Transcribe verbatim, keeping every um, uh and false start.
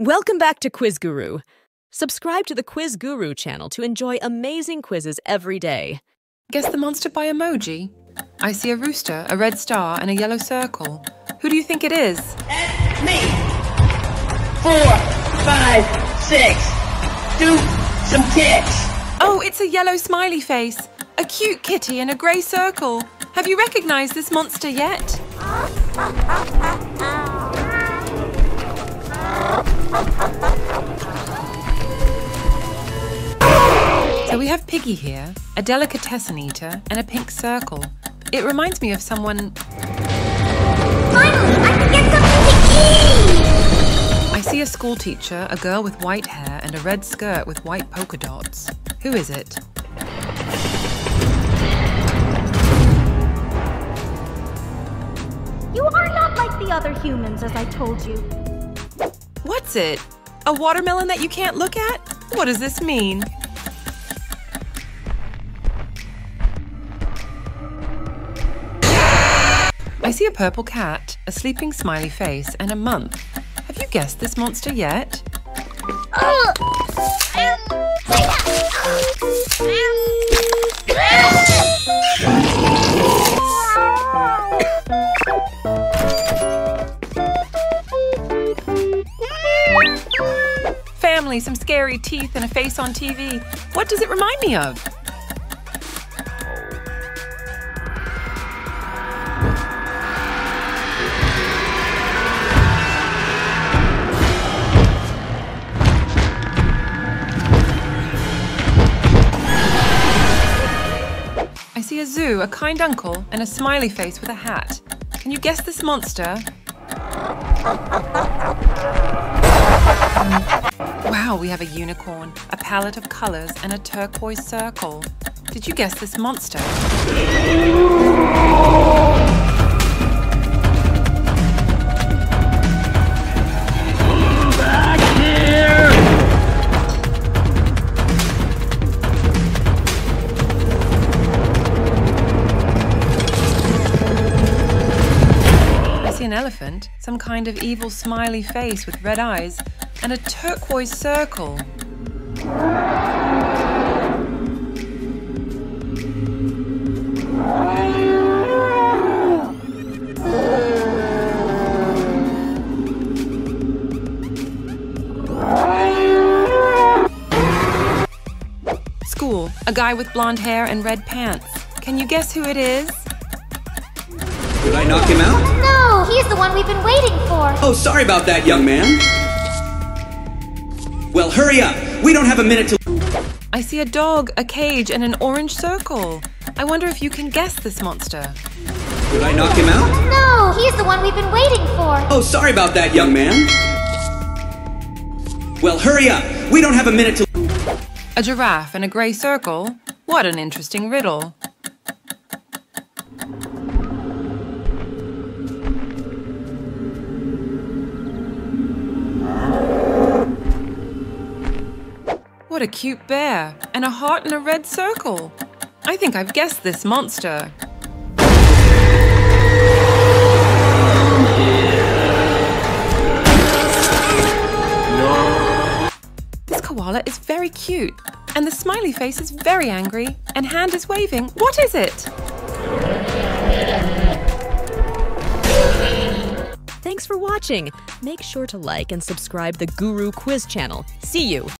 Welcome back to Quiz Guru. Subscribe to the Quiz Guru channel to enjoy amazing quizzes every day. Guess the monster by emoji. I see a rooster, a red star, and a yellow circle. Who do you think it is? That's me. Four, five, six. Do some kicks. Oh, it's a yellow smiley face, a cute kitty, and a grey circle. Have you recognized this monster yet? So we have Piggy here, a delicatessen eater, and a pink circle. It reminds me of someone... Finally, I can get something to eat! I see a school teacher, a girl with white hair, and a red skirt with white polka dots. Who is it? You are not like the other humans, as I told you. What's it? A watermelon that you can't look at? What does this mean? I see a purple cat, a sleeping smiley face, and a month. Have you guessed this monster yet? Family, some scary teeth, and a face on T V. What does it remind me of? I see a zoo, a kind uncle, and a smiley face with a hat. Can you guess this monster? Wow, we have a unicorn, a palette of colors, and a turquoise circle. Did you guess this monster? An elephant, some kind of evil smiley face with red eyes, and a turquoise circle. School, a guy with blonde hair and red pants. Can you guess who it is? Did I knock him out? No, he's the one we've been waiting for. Oh, sorry about that, young man. Well, hurry up. We don't have a minute to... I see a dog, a cage, and an orange circle. I wonder if you can guess this monster. Did I knock him out? No, he's the one we've been waiting for. Oh, sorry about that, young man. Well, hurry up. We don't have a minute to... A giraffe and a grey circle? What an interesting riddle. What a cute bear, and a heart and a red circle. I think I've guessed this monster. This koala is very cute, and the smiley face is very angry, and hand is waving. What is it? Thanks for watching. Make sure to like and subscribe the Guru Quiz channel. See you.